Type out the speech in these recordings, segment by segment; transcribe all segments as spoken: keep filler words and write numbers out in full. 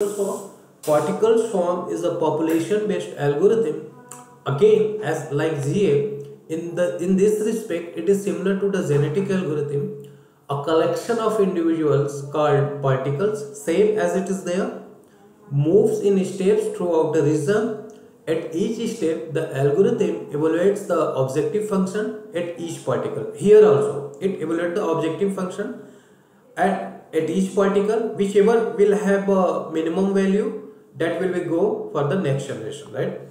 Particle Swarm is a population-based algorithm. Again, as like G A, in the in this respect, it is similar to the genetic algorithm. A collection of individuals called particles, same as it is there, moves in steps throughout the region. At each step, the algorithm evaluates the objective function at each particle. Here also, it evaluates the objective function at at each particle, whichever will have a minimum value, that will be go for the next generation, right?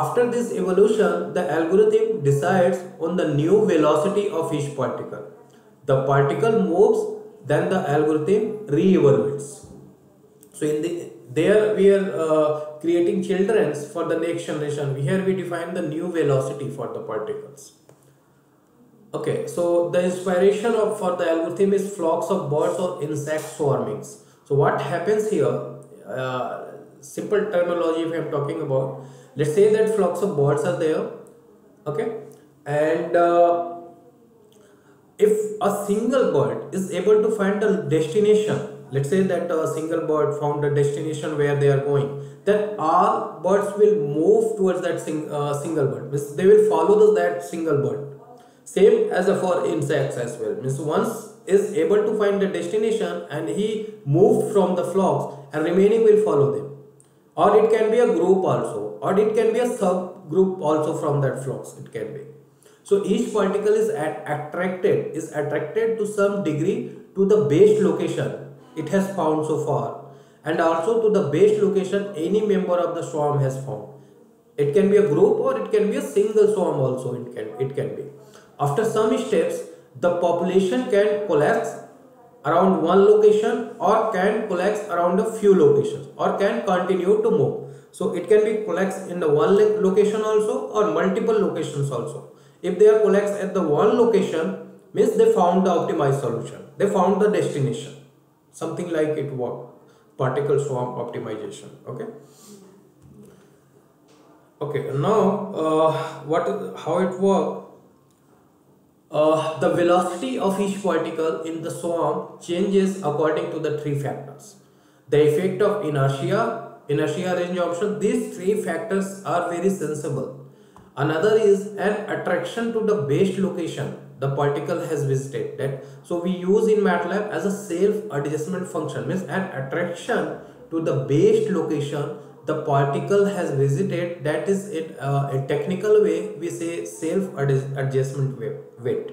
After this evolution, the algorithm decides on the new velocity of each particle. The particle moves, then the algorithm re-evaluates. So in the there we are uh, creating childrens for the next generation. Here we define the new velocity for the particles. Okay, so the inspiration of for the algorithm is flocks of birds or insect swarmings. So what happens here, uh, simple terminology if I am talking about, let's say that flocks of birds are there, okay, and uh, if a single bird is able to find a destination, let's say that a single bird found a destination where they are going, then all birds will move towards that sing, uh, single bird, they will follow that single bird. Same as for insects as well. Means once is able to find the destination and he moved from the flocks, and remaining will follow them. Or it can be a group also, or it can be a subgroup also from that flocks. It can be. So each particle is attracted is attracted to some degree to the base location it has found so far, and also to the base location any member of the swarm has found. It can be a group or it can be a single swarm also. It can it can be. After some steps, the population can collapse around one location or can collapse around a few locations or can continue to move. So it can be collapsed in the one location also or multiple locations also. If they are collapsed at the one location, means they found the optimized solution. They found the destination. Something like it worked. Particle swarm optimization. Okay. Okay. Now, uh, what how it works? Uh, the velocity of each particle in the swarm changes according to the three factors. The effect of inertia, inertia range option, these three factors are very sensible. Another is an attraction to the base location the particle has visited. That, so we use in MATLAB as a self-adjustment function, means an attraction to the base location the particle has visited, that is it, uh, a technical way we say self-adjustment weight.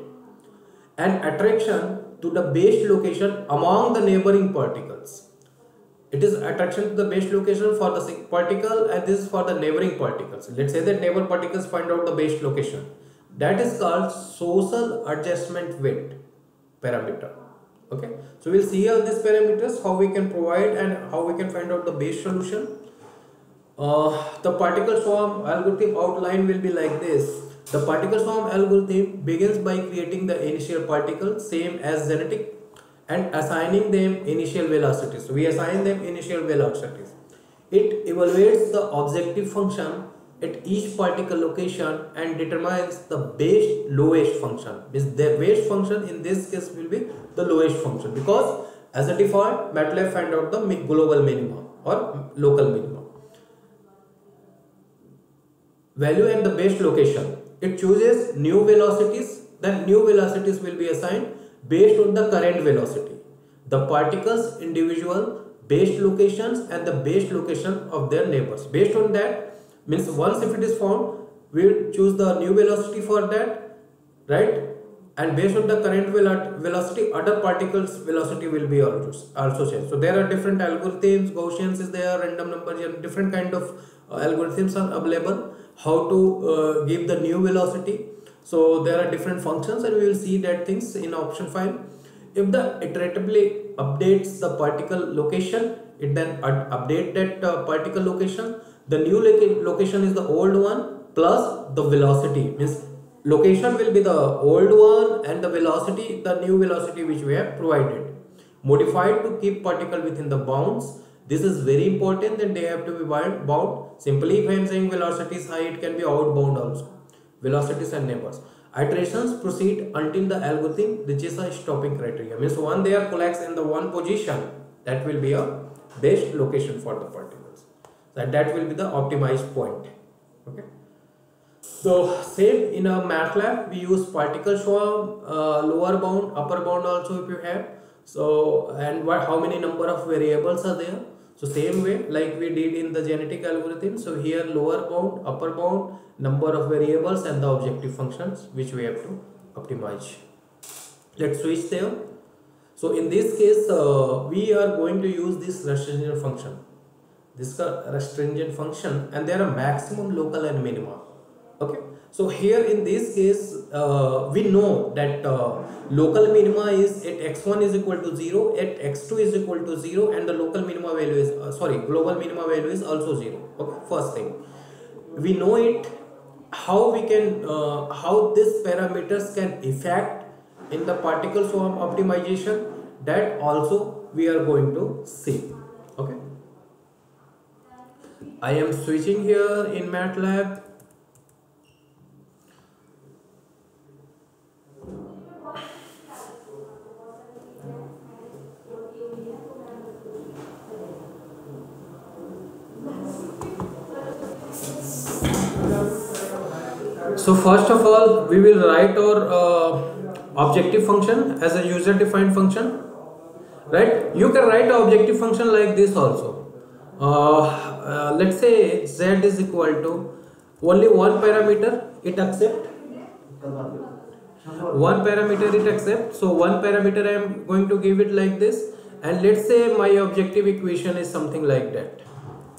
An attraction to the base location among the neighboring particles. It is attraction to the base location for the particle and this is for the neighboring particles. Let's say that neighbor particles find out the base location. That is called social adjustment weight parameter. Okay, so we'll see all these parameters, how we can provide and how we can find out the base solution. Uh, the particle swarm algorithm outline will be like this. The particle swarm algorithm begins by creating the initial particle, same as genetic, and assigning them initial velocities. So we assign them initial velocities. It evaluates the objective function at each particle location and determines the base lowest function. The base function in this case will be the lowest function, because as a default MATLAB find out the global minimum or local minimum. Value and the base location. It chooses new velocities, then new velocities will be assigned based on the current velocity. The particles, individual, base locations and the base location of their neighbors. Based on that, means once if it is found, we will choose the new velocity for that, right? And based on the current velocity, other particles' velocity will be also changed. So there are different algorithms, Gaussians is there, random numbers, and different kind of uh, algorithms are available. How to uh, give the new velocity. So there are different functions and we will see that things in option five. If the iteratively updates the particle location, it then update that uh, particle location. The new location is the old one plus the velocity, means location will be the old one and the velocity, the new velocity which we have provided. Modified to keep particle within the bounds. This is very important that they have to be bound. Simply if I am saying velocity is high, it can be outbound also. Velocities and neighbors. Iterations proceed until the algorithm reaches a stopping criteria. Means when they are collapsed in the one position, that will be a best location for the particles. That that will be the optimized point. Okay. So same in a MATLAB we use particle swarm, uh, lower bound, upper bound also if you have. So and what how many number of variables are there? So same way like we did in the genetic algorithm. So here lower bound, upper bound, number of variables and the objective functions which we have to optimize. Let's switch there. So in this case uh, we are going to use this Rastrigin function. This Rastrigin function and there are maximum, local and minima. Okay, so here in this case uh, we know that uh, local minima is at x one is equal to zero, at x two is equal to zero, and the local minima value is uh, sorry global minima value is also zero. Okay, first thing we know it, how we can uh, how these parameters can affect in the particle swarm optimization, that also we are going to see. Okay, I am switching here in MATLAB. So first of all we will write our uh, objective function as a user defined function, right? You can write an objective function like this also. Uh, uh, let's say z is equal to only one parameter it accepts, one parameter it accepts. So one parameter I am going to give it like this, and let's say my objective equation is something like that,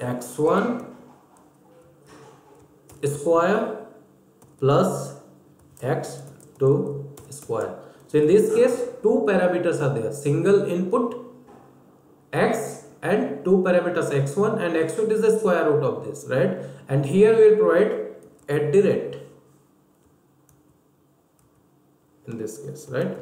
x one square plus x two square. So in this case two parameters are there, single input x and two parameters x one and x two is the square root of this, right? And here we will provide at the rate in this case, right?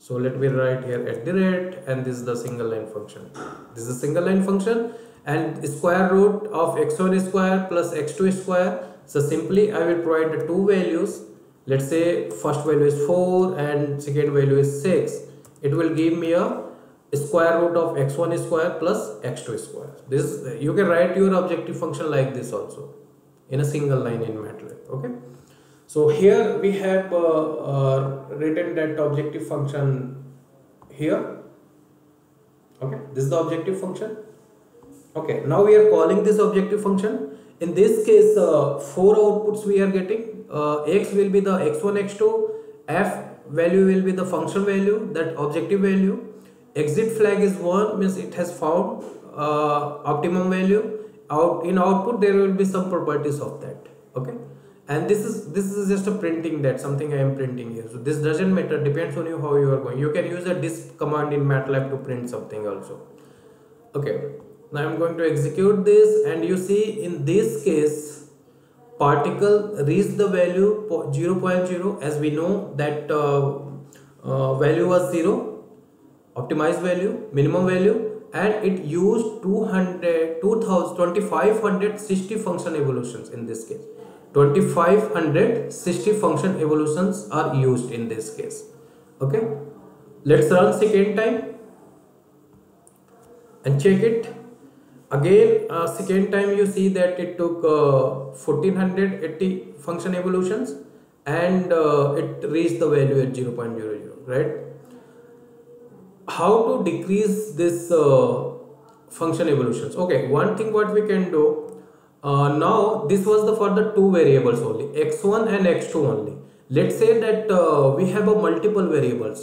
So let me write here at the rate, and this is the single line function. This is a single line function and square root of x one square plus x two square. So simply I will provide the two values. Let's say first value is four and second value is six. It will give me a square root of x one square plus x two square. This you can write your objective function like this also in a single line in MATLAB. Okay. So here we have uh, uh, written that objective function here. Okay, this is the objective function. Okay, now we are calling this objective function. In this case, uh, four outputs we are getting. Uh, x will be the x one, x two. F value will be the function value, that objective value. Exit flag is one, means it has found uh, optimum value. Out in output there will be some properties of that. Okay. And this is this is just a printing, that something I am printing here. So this doesn't matter, depends on you how you are going. You can use a disk command in MATLAB to print something also. Okay, now I am going to execute this, and you see in this case particle reached the value zero point zero, as we know that uh, uh, value was zero, optimized value, minimum value, and it used two hundred, two thousand, twenty-five sixty function evolutions in this case. twenty-five sixty function evolutions are used in this case. Okay, let's run second time and check it again. Uh, second time you see that it took uh, fourteen eighty function evolutions and uh, it reached the value at zero point zero zero, right? How to decrease this uh, function evolutions? Okay, one thing what we can do, Uh, now this was the for the two variables only, x one and x two only. Let's say that uh, we have a multiple variables,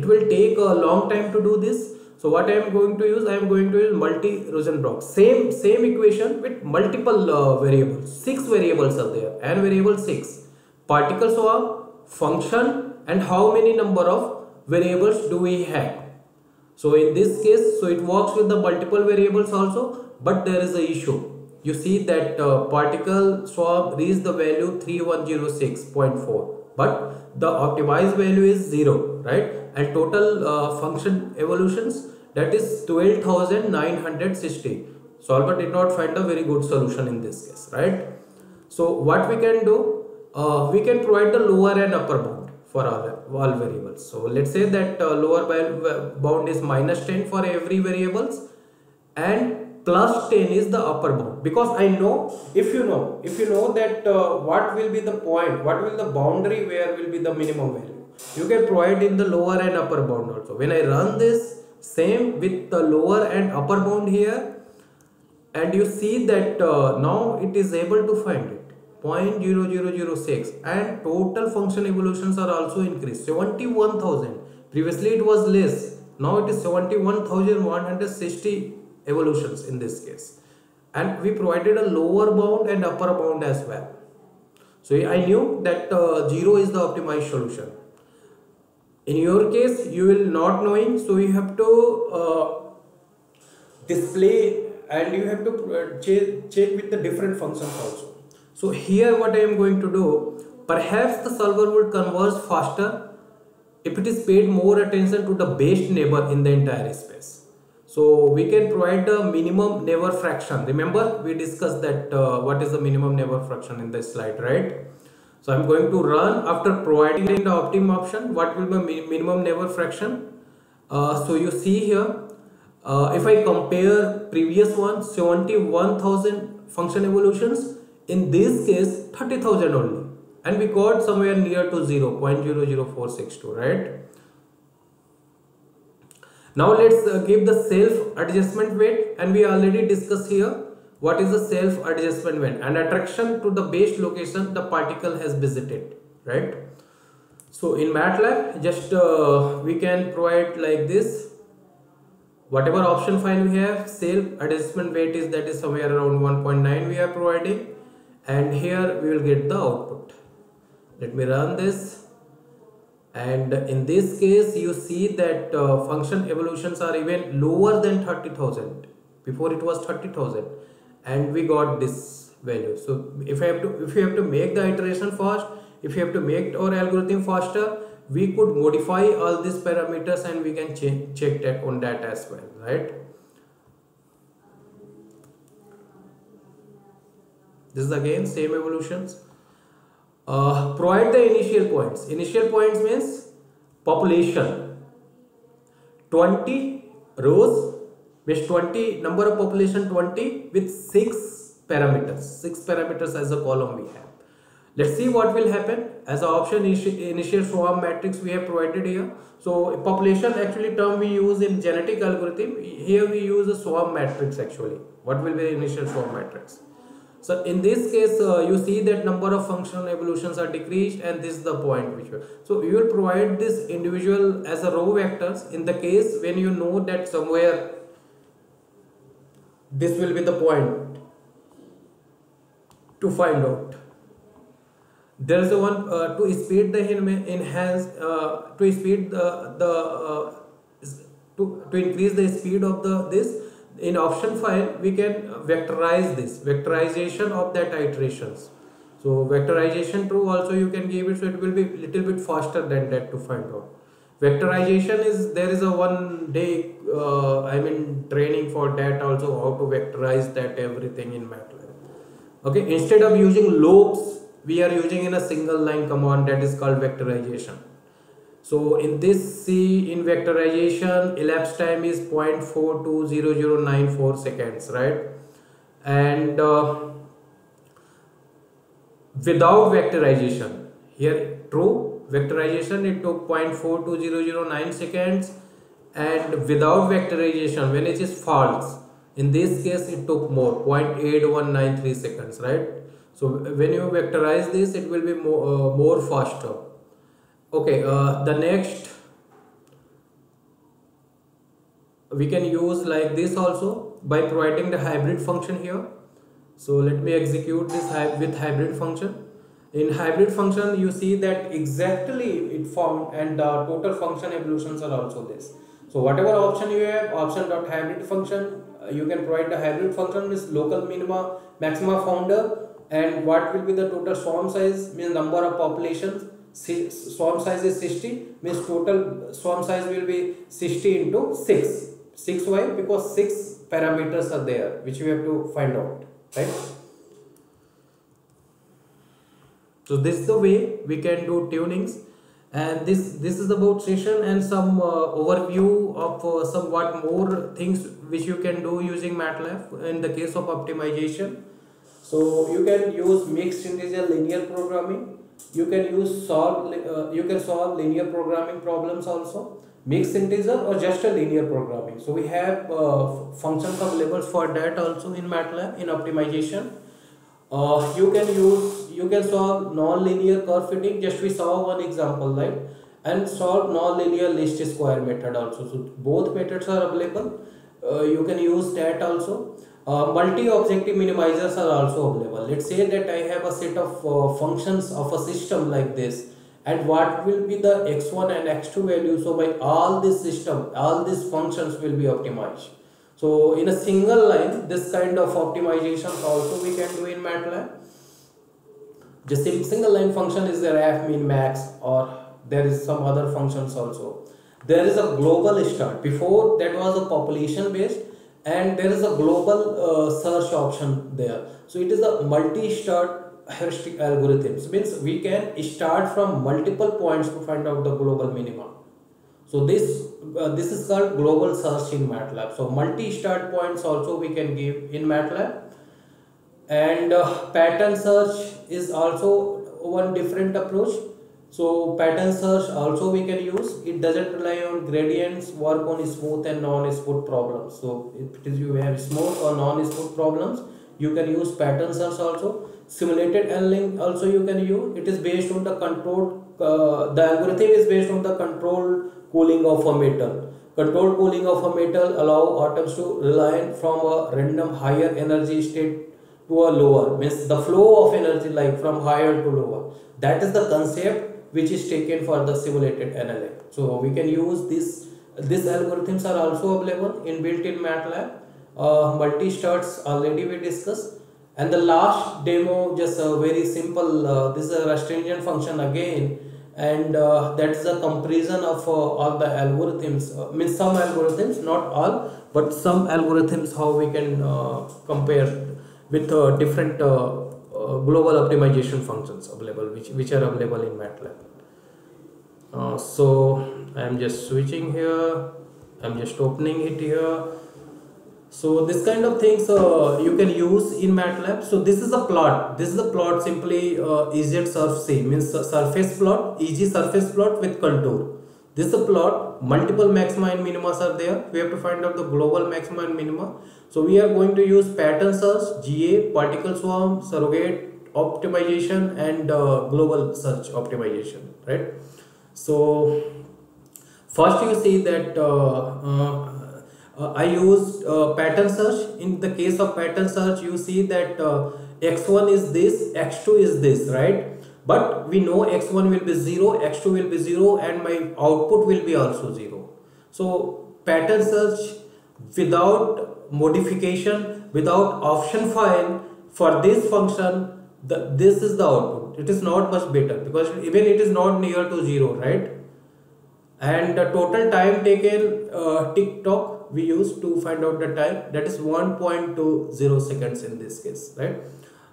it will take a long time to do this. So what I am going to use, I am going to use multi Rosenbrock, same same equation with multiple uh, variables. Six variables are there, and variable six, particle swarm, function, and how many number of variables do we have. So in this case, so it works with the multiple variables also, but there is an issue. You see that uh, particle swarm reached the value three one zero six point four, but the optimized value is zero, right? And total uh, function evolutions, that is twelve thousand nine hundred sixty. Solver did not find a very good solution in this case, right? So what we can do, uh, we can provide the lower and upper bound. for all, all variables. So let's say that uh, lower bound is minus ten for every variables and plus ten is the upper bound, because I know, if you know, if you know that uh, what will be the point, what will the boundary where will be the minimum value, you can provide in the lower and upper bound also. When I run this same with the lower and upper bound here, and you see that uh, now it is able to find it zero point zero zero zero six, and total function evolutions are also increased seventy-one thousand. Previously it was less, now it is seventy-one thousand one hundred sixty evolutions in this case, and we provided a lower bound and upper bound as well. So I knew that uh, zero is the optimized solution. In your case you will not knowing, so you have to uh, display and you have to check, check with the different functions also. So here what I am going to do, perhaps the solver would converge faster if it is paid more attention to the best neighbor in the entire space. So we can provide the minimum neighbor fraction. Remember we discussed that uh, what is the minimum neighbor fraction in the slide, right? So I am going to run after providing the optimum option. What will be minimum neighbor fraction? Uh, so you see here, uh, if I compare previous one, seventy-one thousand function evolutions. In this case thirty thousand only, and we got somewhere near to zero point zero zero four six two, right? Now let's uh, give the self adjustment weight, and we already discussed here what is the self adjustment weight and attraction to the base location the particle has visited, right? So in MATLAB just uh, we can provide like this. Whatever option file we have, self adjustment weight is that is somewhere around one point nine we are providing. And here we will get the output. Let me run this, and in this case you see that uh, function evolutions are even lower than thirty thousand. Before it was thirty thousand and we got this value. So if I have to, if you have to make the iteration fast, if you have to make our algorithm faster, we could modify all these parameters and we can ch check that on that as well, right? This is again same evolutions. Uh, provide the initial points. Initial points means population. twenty rows with twenty number of population twenty with six parameters. Six parameters as a column we have. Let's see what will happen. As an option initial swarm matrix we have provided here. So population actually term we use in genetic algorithm. Here we use a swarm matrix actually. What will be the initial swarm matrix? So in this case uh, you see that number of functional evolutions are decreased, and this is the point which will. So you will provide this individual as a row vectors in the case when you know that somewhere this will be the point to find out. There is a one uh, to speed the enhance uh, to speed the, the uh, to, to increase the speed of the this. In option file we can vectorize this, vectorization of that iterations. So vectorization true also you can give it, so it will be little bit faster than that to find out. Vectorization is there is a one day uh, I mean training for that also, how to vectorize that everything in MATLAB. Okay, instead of using loops we are using in a single line command that is called vectorization. So in this C in vectorization elapsed time is zero point four two zero zero nine four seconds, right? And uh, without vectorization here true vectorization it took zero point four two zero zero nine seconds, and without vectorization when it is false in this case it took more zero point eight one nine three seconds, right? So when you vectorize this it will be more, uh, more faster. Okay, uh, the next we can use like this also by providing the hybrid function here. So let me execute this with hybrid function. In hybrid function you see that exactly it formed, and the uh, total function evolutions are also this. So whatever option you have, option dot hybrid function, uh, you can provide the hybrid function with local minima, maxima founder, and what will be the total swarm size means number of populations. Swarm size is sixty means total swarm size will be sixty into six. six why? Because six parameters are there which we have to find out, right? So this is the way we can do tunings. And this this is about session and some uh, overview of uh, somewhat more things which you can do using MATLAB in the case of optimization. So you can use mixed integer linear programming. You can use solve uh, you can solve linear programming problems also. Mixed integer or just a linear programming. So we have uh, functions available for that also in MATLAB in optimization. Uh, you can use you can solve non-linear curve fitting. Just we saw one example, right? And solve non-linear least square method also. So both methods are available. Uh, you can use that also. Uh, multi-objective minimizers are also available. Let's say that I have a set of uh, functions of a system like this. And what will be the x one and x two value? So by all this system, all these functions will be optimized. So in a single line, this kind of optimizations also we can do in MATLAB. The single line function is the ref, min, max, or there is some other functions also. There is a global start. Before that was a population based, and there is a global uh, search option there. So it is a multi-start heuristic algorithms, means we can start from multiple points to find out the global minima. So this uh, this is called global search in MATLAB. So multi-start points also we can give in MATLAB. And uh, pattern search is also one different approach. So pattern search also we can use. It doesn't rely on gradients, work on smooth and non-smooth problems. So if it is you have smooth or non-smooth problems, you can use pattern search also. Simulated annealing also you can use. It is based on the control, uh, the algorithm is based on the controlled cooling of a metal. Controlled cooling of a metal allow atoms to rely from a random higher energy state to a lower, means the flow of energy like from higher to lower. That is the concept which is taken for the simulated annealing. So we can use this, these algorithms are also available in built in MATLAB. Uh, multi-starts already we discussed. And the last demo, just a very simple, uh, this is a Rastrigin function again, and uh, that is a comparison of uh, all the algorithms, uh, means some algorithms, not all, but some algorithms, how we can uh, compare with uh, different uh, uh, global optimization functions available, which, which are available in MATLAB. Uh, so I am just switching here, I am just opening it here. So this kind of things uh, you can use in MATLAB. So this is a plot. This is a plot simply uh, E Z surf C, means surface plot, E G surface plot with contour. This is a plot. Multiple maxima and minimas are there. We have to find out the global maxima and minima. So we are going to use pattern search, G A, particle swarm, surrogate optimization, and uh, global search optimization. Right. So first you see that. Uh, uh, Uh, I used uh, pattern search. In the case of pattern search, you see that uh, x one is this, x two is this, right? But we know x one will be zero, x two will be zero, and my output will be also zero. So pattern search without modification, without option file for this function, the, this is the output. It is not much better because even it is not near to zero, right? And the total time taken, uh, tick-tock, we used to find out the time, that is one point two zero seconds in this case, right?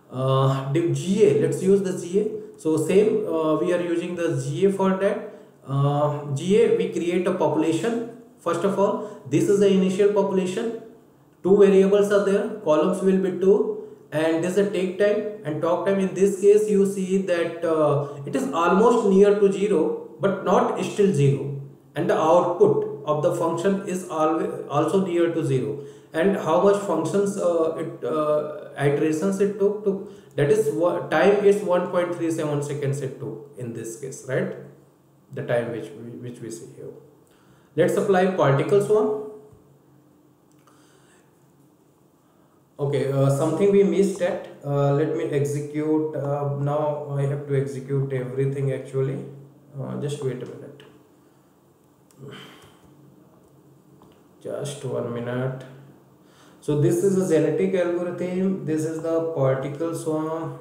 Uh, the G A, let's use the G A. So same, uh, we are using the G A for that. Uh, G A, we create a population. First of all, this is the initial population. Two variables are there, columns will be two. And this is a take time and talk time. In this case, you see that uh, it is almost near to zero, but not still zero. And the output of the function is always also near to zero, and how much functions uh, it uh, iterations it took to that is what time is one point three seven seconds it took in this case, right? The time which we, which we see here. Let's apply particle swarm. Okay, uh, something we missed at. Uh, let me execute. Uh, now I have to execute everything actually. Uh, just wait a minute. Just one minute. So this is a genetic algorithm. This is the particle swarm.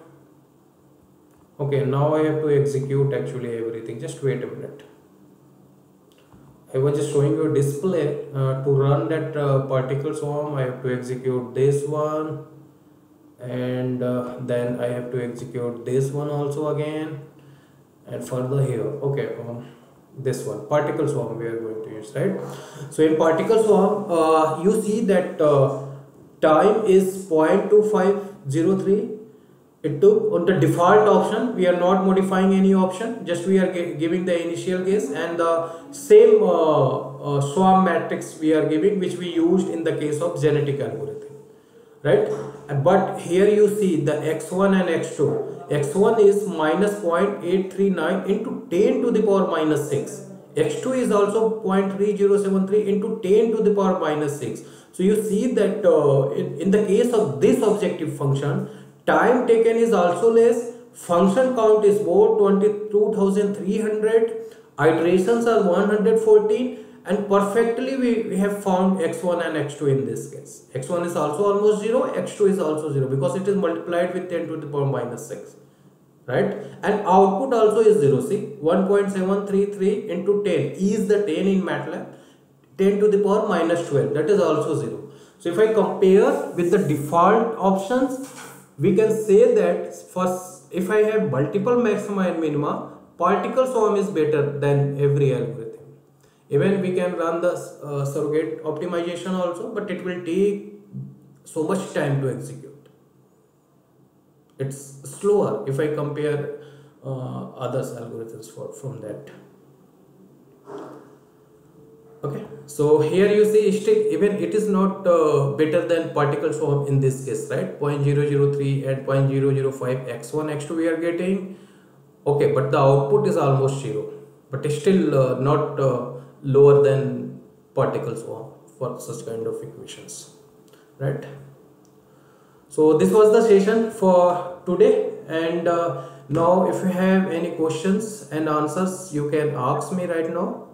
Okay, now I have to execute actually everything. Just wait a minute. I was just showing you a display. Uh, to run that uh, particle swarm, I have to execute this one. And uh, then I have to execute this one also again. and further here. Okay, um, this one, particle swarm, we are going to use, right? So in particle swarm, uh, you see that uh, time is zero point two five zero three. It took on the default option. We are not modifying any option, just we are giving the initial guess and the same uh, uh, swarm matrix we are giving, which we used in the case of genetic algorithm, right? But here you see the x one and x two. X one is minus zero point eight three nine into ten to the power minus six. X two is also zero point three zero seven three into ten to the power minus six. So you see that uh, in, in the case of this objective function, time taken is also less, function count is more, twenty-two thousand three hundred, iterations are one hundred fourteen, and perfectly we, we have found x one and x two in this case. X one is also almost zero, x two is also zero, because it is multiplied with ten to the power minus six, right? And output also is zero. See, one point seven three three into ten is the ten in MATLAB, ten to the power minus twelve, that is also zero. So if I compare with the default options, we can say that first, if I have multiple maxima and minima, particle swarm is better than every algorithm. Even we can run the uh, surrogate optimization also, but it will take so much time to execute. It's slower if I compare uh, others algorithms for from that. Okay, so here you see even it is not uh, better than particle swarm in this case, right? zero point zero zero three and zero point zero zero five x one x two we are getting. Okay, but the output is almost zero, but it's still uh, not uh, lower than particle swarm for such kind of equations, right? So this was the session for today, and uh, now if you have any questions and answers, you can ask me right now.